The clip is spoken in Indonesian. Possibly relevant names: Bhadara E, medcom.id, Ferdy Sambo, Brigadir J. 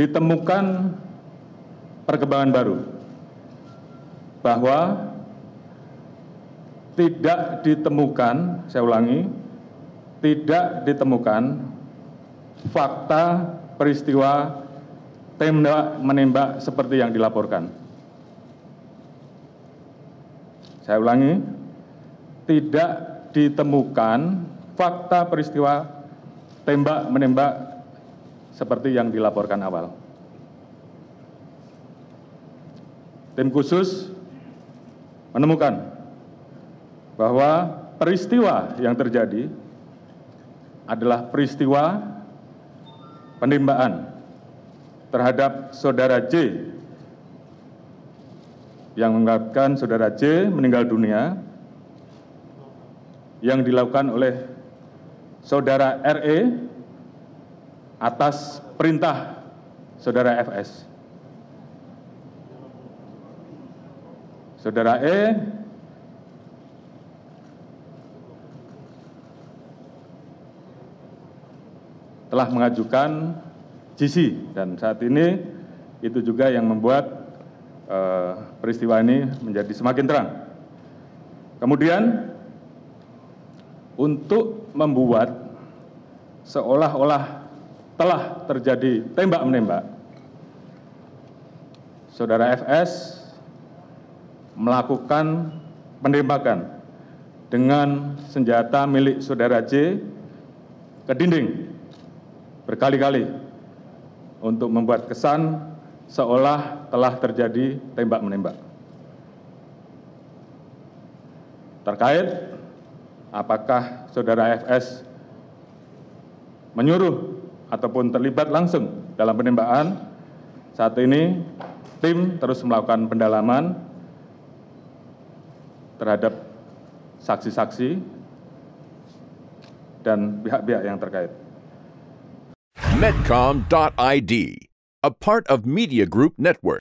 ditemukan perkembangan baru bahwa tidak ditemukan, saya ulangi, tidak ditemukan fakta peristiwa tembak-menembak seperti yang dilaporkan. Saya ulangi, tidak ditemukan fakta peristiwa tembak-menembak seperti yang dilaporkan awal. Tim khusus menemukan bahwa peristiwa yang terjadi adalah peristiwa penembakan terhadap saudara J, yang mengungkapkan saudara J meninggal dunia, yang dilakukan oleh saudara RE atas perintah saudara FS. Saudara E telah mengajukan JC, dan saat ini itu juga yang membuat peristiwa ini menjadi semakin terang. Kemudian untuk membuat seolah-olah telah terjadi tembak-menembak, saudara FS melakukan penembakan dengan senjata milik saudara J ke dinding berkali-kali untuk membuat kesan seolah telah terjadi tembak-menembak. Terkait apakah saudara FS menyuruh ataupun terlibat langsung dalam penembakan, saat ini tim terus melakukan pendalaman terhadap saksi-saksi dan pihak-pihak yang terkait. medcom.id, a part of Media Group Network.